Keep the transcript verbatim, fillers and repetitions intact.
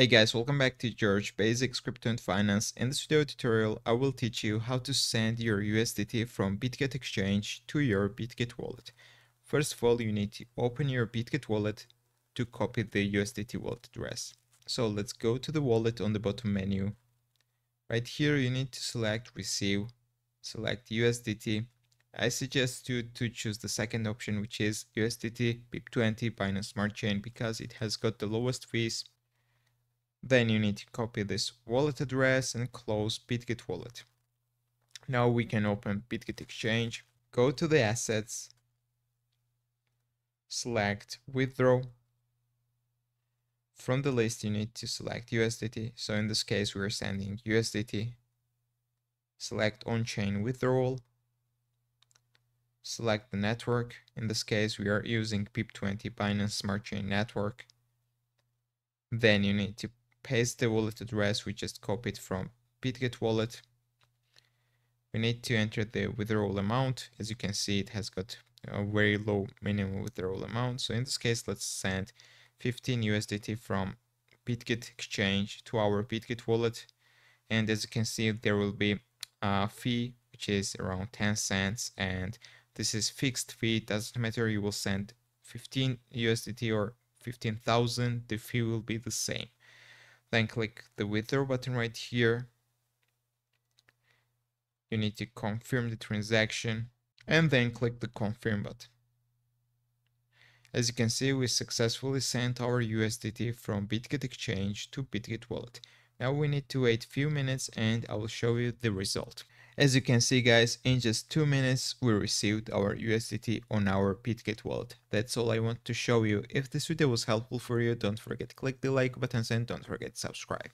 Hey guys, welcome back to George Basics Crypto and Finance. In this video tutorial, I will teach you how to send your U S D T from Bitget exchange to your Bitget wallet. First of all, you need to open your Bitget wallet to copy the U S D T wallet address. So let's go to the wallet on the bottom menu. Right here, you need to select Receive, select U S D T. I suggest you to choose the second option, which is U S D T B E P twenty Binance Smart Chain, because it has got the lowest fees. Then you need to copy this wallet address and close Bitget wallet. Now we can open Bitget exchange, go to the assets, select withdraw. From the list you need to select U S D T, so in this case we are sending U S D T. Select on-chain withdrawal, select the network, in this case we are using B E P twenty Binance Smart Chain network. Then you need to paste the wallet address we just copied from Bitget wallet. We need to enter the withdrawal amount. As you can see, it has got a very low minimum withdrawal amount. So in this case, let's send fifteen U S D T from Bitget exchange to our Bitget wallet. And as you can see, there will be a fee, which is around ten cents. And this is fixed fee. It doesn't matter. You will send fifteen U S D T or fifteen thousand. The fee will be the same. Then click the withdraw button right here. You need to confirm the transaction and then click the confirm button. As you can see, we successfully sent our U S D T from Bitget exchange to Bitget wallet. Now we need to wait a few minutes and I will show you the result. As you can see guys, in just two minutes we received our U S D T on our Bitget wallet. That's all I want to show you. If this video was helpful for you, don't forget to click the like buttons and don't forget to subscribe.